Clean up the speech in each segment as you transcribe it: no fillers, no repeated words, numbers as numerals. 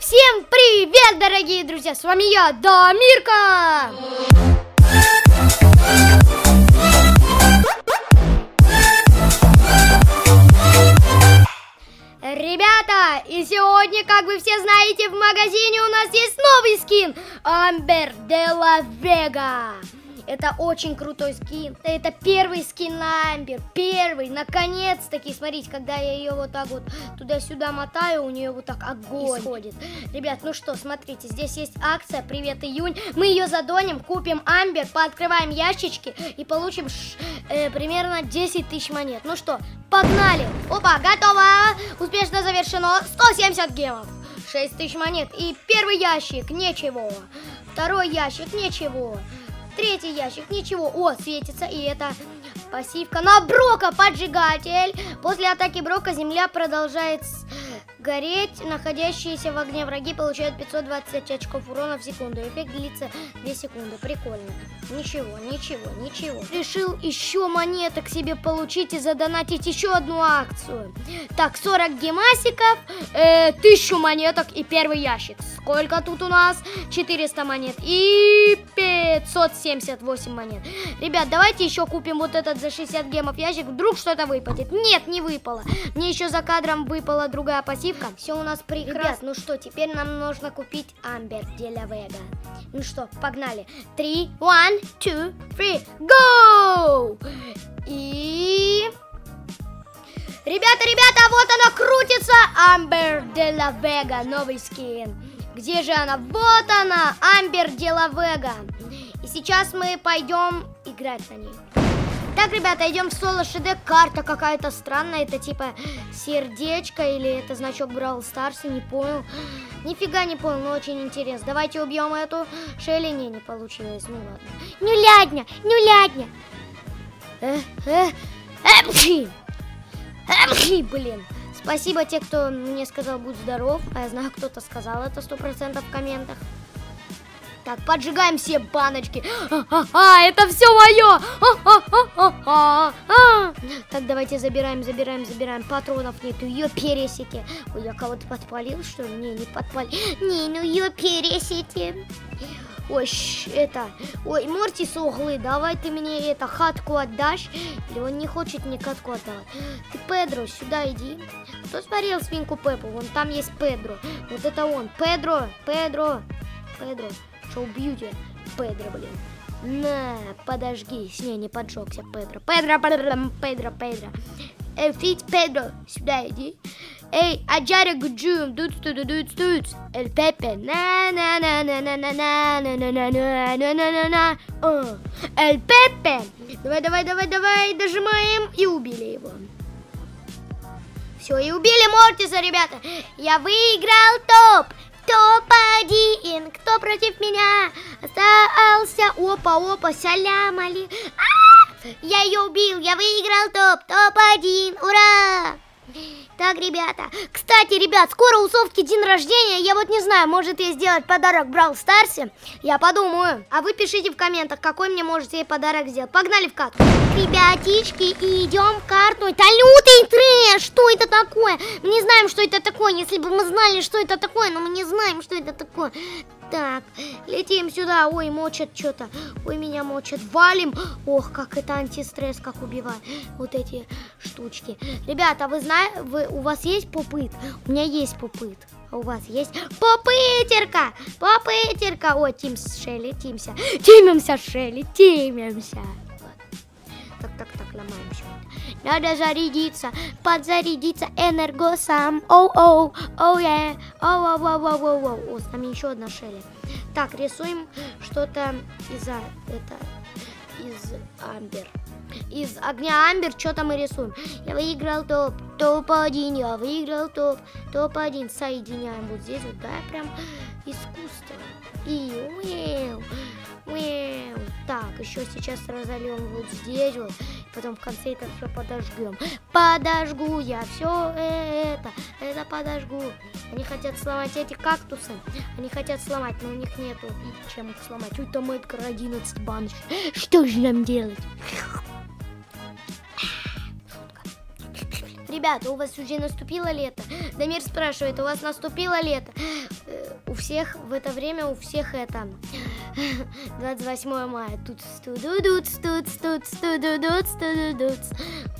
Всем привет, дорогие друзья! С вами я, Дамирка! Ребята, и сегодня, как вы все знаете, в магазине у нас есть новый скин Амбер де ла вега. Это очень крутой скин. Это первый скин на Амбер. Первый, наконец-таки. Смотрите, когда я ее вот так вот туда-сюда мотаю, у нее вот так огонь исходит. Ребят, ну что, смотрите, здесь есть акция «Привет, июнь». Мы ее задонем, купим Амбер, пооткрываем ящички и получим примерно 10 тысяч монет. Ну что, погнали. Опа, готово. Успешно завершено. 170 гемов. 6 тысяч монет. И первый ящик, ничего. Второй ящик, ничего. Третий ящик, ничего. О, светится, и это пассивка на Брока Поджигатель. После атаки Брока земля продолжает гореть. Находящиеся в огне враги получают 520 очков урона в секунду. Эффект длится 2 секунды. Прикольно. Ничего, ничего, ничего. Решил еще монеток себе получить и задонатить еще одну акцию. Так, 40 гемасиков, 1000 монеток и первый ящик. Сколько тут у нас? 400 монет и 578 монет. Ребят, давайте еще купим вот этот за 60 гемов ящик. Вдруг что-то выпадет. Нет, не выпало. Мне еще за кадром выпала другая пассивка. Все у нас прекрасно. Ребят, ну что, теперь нам нужно купить Амбер де ла вега. Ну что, погнали. 3, 1, 2, 3, go! И... Ребята, ребята, вот она крутится. Амбер де ла вега, новый скин. Где же она? Вот она, Амбер де ла вега. И сейчас мы пойдем играть на ней. Так, ребята, идем в соло шедевр. Карта какая-то странная. Это типа сердечко или это значок Brawl Stars. Не понял. Нифига не понял, но очень интересно. Давайте убьем эту Шелли. Не получилось. Ну ладно. Нюлядня, нюлядня. Блин. Спасибо те, кто мне сказал «будь здоров». А я знаю, кто-то сказал это 100% в комментах. Так, поджигаем все баночки. Это все мое. Так, давайте забираем, забираем, забираем. Патронов нет, ее пересети. Ой, я кого-то подпалил, что ли? Не, не подпалил. Не, ну ее пересети. Ой, это... Ой, Мортис углы, давай ты мне это, хатку отдашь. Или он не хочет мне катку отдавать. Ты, Педро, сюда иди. Кто смотрел «Свинку Пеппу»? Вон там есть Педро. Вот это он. Педро, Педро, Педро. Шоу-бьюти. Педро, блин. На, подожги. С ней не поджегся, Педро. Педро, Педро, Педро, Педро. Эльфить, Педро, сюда иди. Эй, аджарик джум, дуц-ту-ду-дуц-туц. Эль Пепе, на-на-на-на-на-на-на-на-на-на-на-на-на-на-на-на-на. Эль Пепе. Давай, давай, давай, давай, дожимаем. И убили его. Все, и убили Мортиса, ребята. Я выиграл топ. Топ-1. Кто против меня остался? Опа, опа, салям али. Я ее убил, я выиграл топ. Топ-1, ура! Так, ребята. Кстати, ребят, скоро у Совки день рождения. Я вот не знаю, может ей сделать подарок в Brawl Stars. Я подумаю. А вы пишите в комментах, какой мне можете ей подарок сделать. Погнали в карту. Ребятички, идем в карту. Это лютый трэш. Что это такое? Мы не знаем, что это такое. Если бы мы знали, что это такое, но мы не знаем, что это такое. Так, летим сюда. Ой, мочат что-то. Ой, меня мочат. Валим. Ох, как это антистресс, как убивает. Вот эти штучки. Ребята, вы знаете, у вас есть попыт? У меня есть попыт. А у вас есть попытерка? Попытерка. О, тим с Шелли, тимся. Тимимся, Шелли, тимимся. Так, так, так, ломаем все это. Надо зарядиться, подзарядиться энергосам. Оу-оу, оу-е, оу-оу-оу-оу-оу. О, с нами еще одна Шелли. Так, рисуем что-то из Амбер. Из огня Амбер что-то мы рисуем. Я выиграл топ, топ-1, я выиграл топ, топ-1. Соединяем вот здесь вот, да, прям искусство. И уэу. Так, еще сейчас разольем вот здесь вот, потом в конце это все подожгем. Подожгу я все это подожгу. Они хотят сломать эти кактусы, они хотят сломать, но у них нету чем их сломать. Ой, там Эдгар 11 баночек. Что же нам делать? Ребята, у вас уже наступило лето? Дамир спрашивает, у вас наступило лето? всех в это время, у всех это 28 мая. Тут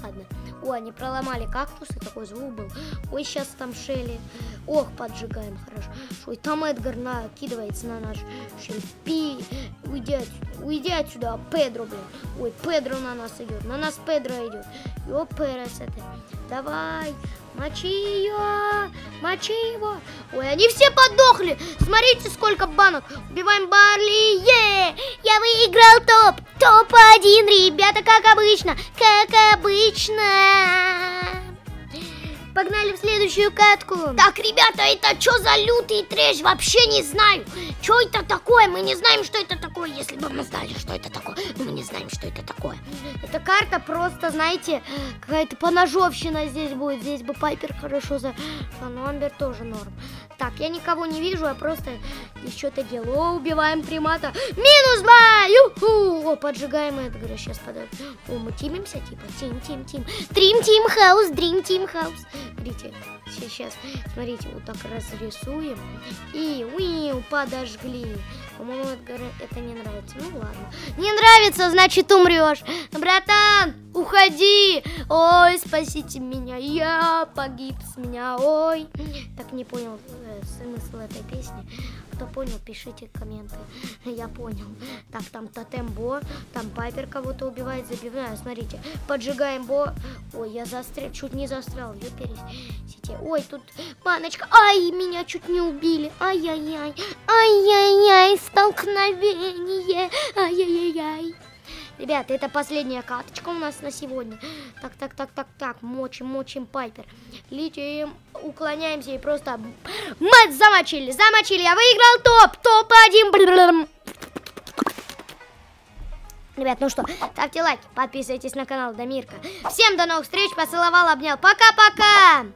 ладно. О, они проломали кактусы, такой звук был. Ой, сейчас там Шелли. Ох, поджигаем, хорошо. Ой, там Эдгар накидывается на наш Шелли. Пи, уйди отсюда, Педро, блин. Ой, Педро на нас идет, Педро идет. Йо, Перес это. Давай, мочи ее, мочи его. Ой, они все подохли. Смотрите, сколько банок. Убиваем Барли. Е, я выиграл топ. Топ-1, ребята, как обычно. Как обычно. Погнали в следующую катку. Так, ребята, это что за лютый трэш? Вообще не знаю. Что это такое? Мы не знаем, что это такое. Если бы мы знали, что это такое. Но мы не знаем, что это такое. Эта карта просто, знаете, какая-то поножовщина здесь будет. Здесь бы Пайпер хорошо за... Но Амбер тоже норм. Так, я никого не вижу, а просто что-то делаю. О, убиваем примата. Минус 2! Ю-ху! О, поджигаем Эдгара. Сейчас подают. О, мы тимимся, типа. Тим. Трим-тим хаус, дрим-тим хаус. Смотрите, сейчас, смотрите, вот так разрисуем. И уиу, подожгли. По-моему, это не нравится. Ну ладно. Не нравится, значит умрешь. Братан, уходи. Ой, спасите меня. Я погиб с меня. Ой. Так, не понял смысл этой песни. Кто понял, пишите комменты. Я понял. Так, там тотембо, там Пайпер кого-то убивает, забивная. Смотрите, поджигаем бо. Ой, я застрял, чуть не застрял. Ёперись. Ой, тут баночка. Ай, меня чуть не убили. Ай-яй-яй. Ай-яй-яй, столкновение. Ай-яй-яй. Ребята, это последняя карточка у нас на сегодня. Так, мочим Пайпер. Летим, уклоняемся и просто... Мать, замочили, я выиграл топ-1. Ребят, ну что, ставьте лайки, подписывайтесь на канал Дамирка. Всем до новых встреч, поцеловал, обнял, пока-пока!